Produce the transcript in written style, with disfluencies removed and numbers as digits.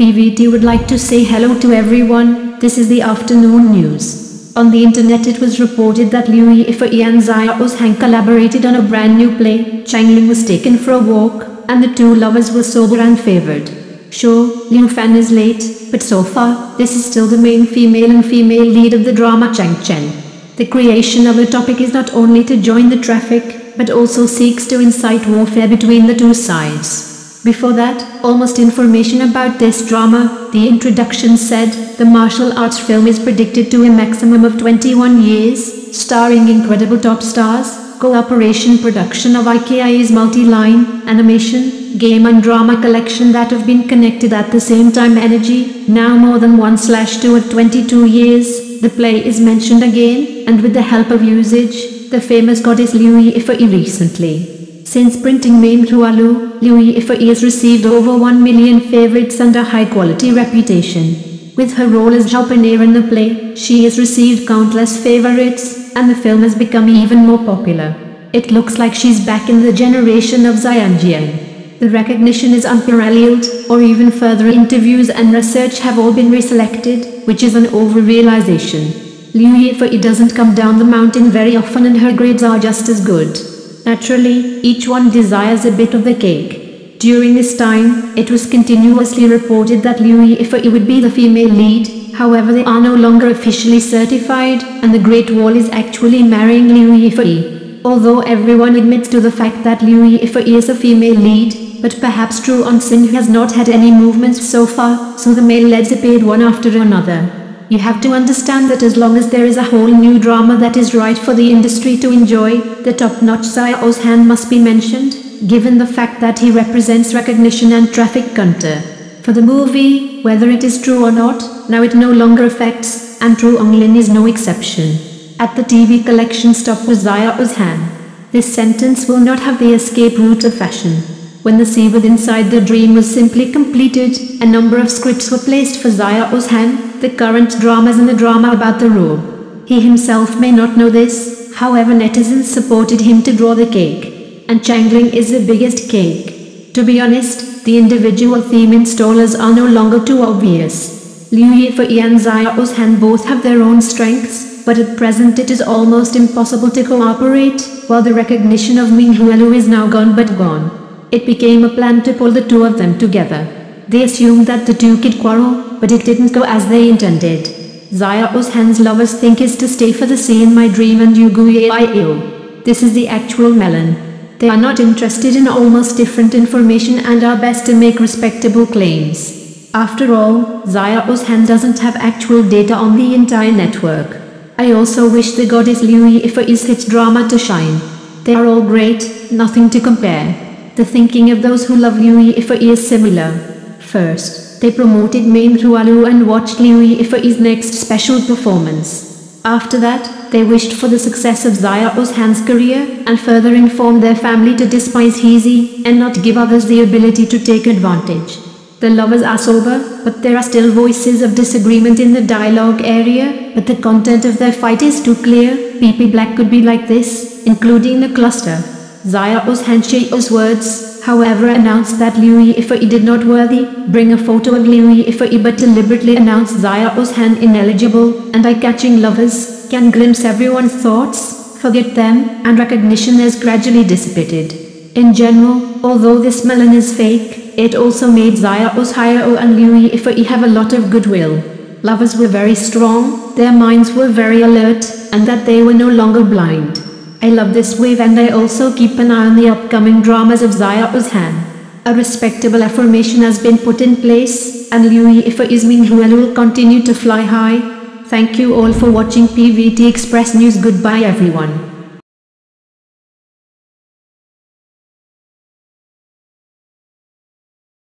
PVT would like to say hello to everyone. This is the afternoon news. On the internet it was reported that Liu Yifei and Zhao Zhan collaborated on a brand new play. Changling was taken for a walk, and the two lovers were sober and favored. Sure, Liu Fan is late, but so far, this is still the main female lead of the drama Chang Chen. The creation of her topic is not only to join the traffic, but also seeks to incite warfare between the two sides. Before that, almost information about this drama, the introduction said, the martial arts film is predicted to a maximum of 21 years, starring incredible top stars, cooperation production of IKI's multi-line, animation, game and drama collection that have been connected at the same time energy, now more than 1/2 of 22 years, the play is mentioned again, and with the help of usage, the famous goddess Liu Yifei recently. Since printing Mame Rualu, Liu Yifei has received over 1 million favorites and a high-quality reputation. With her role as Zhao Peneer in the play, she has received countless favorites, and the film has become even more popular. It looks like she's back in the generation of Zhang Jie. The recognition is unparalleled, or even further interviews and research have all been reselected, which is an over-realization. Liu Yifei doesn't come down the mountain very often and her grades are just as good. Naturally, each one desires a bit of the cake. During this time, it was continuously reported that Liu Yifei would be the female lead, however they are no longer officially certified, and the Great Wall is actually marrying Liu Yifei. Although everyone admits to the fact that Liu Yifei is a female lead, but perhaps True Onsen has not had any movements so far, so the male leads appeared one after another. You have to understand that as long as there is a whole new drama that is right for the industry to enjoy, the top-notch Zhao Zhan must be mentioned, given the fact that he represents recognition and traffic counter. For the movie, whether it is true or not, now it no longer affects, and True Onsen is no exception. At the TV collection stop was Zhao Zhan. This sentence will not have the escape route of fashion. When the sequel Inside the Dream was simply completed, a number of scripts were placed for Zhao Zhan, the current dramas and the drama about the robe. He himself may not know this, however netizens supported him to draw the cake. And Changling is the biggest cake. To be honest, the individual theme installers are no longer too obvious. Liu Yifei and Zhao Zhan both have their own strengths, but at present it is almost impossible to cooperate, while the recognition of Minghualu is now gone but gone. It became a plan to pull the two of them together. They assumed that the two could quarrel, but it didn't go as they intended. Zhao Zhan's lovers think is to stay for the sea in my dream and Yuguiao. This is the actual melon. They are not interested in almost different information and are best to make respectable claims. After all, Zhao Zhan doesn't have actual data on the entire network. I also wish the goddess Liu Yifei's hit drama to shine. They are all great, nothing to compare. The thinking of those who love Liu Yifei is similar. First, they promoted Mame Rualu and watched Liu Yifei's next special performance. After that, they wished for the success of Zhao Zhan's career and further informed their family to despise Heezy and not give others the ability to take advantage. The lovers are sober, but there are still voices of disagreement in the dialogue area, but the content of their fight is too clear. PP Black could be like this, including the cluster. Zhao Zhan's words, however, announced that Liu Yifei did not worthy bring a photo of Liu Yifei but deliberately announced Zhao Zhan ineligible, and eye-catching lovers can glimpse everyone's thoughts, forget them, and recognition has gradually dissipated. In general, although this melon is fake, it also made Zhao Zhan and Liu Yifei have a lot of goodwill. Lovers were very strong, their minds were very alert, and that they were no longer blind. I love this wave and I also keep an eye on the upcoming dramas of Zhao Zhan. A respectable affirmation has been put in place, and Liu Yifei's Minghualu will continue to fly high. Thank you all for watching PVT Express News. Goodbye everyone.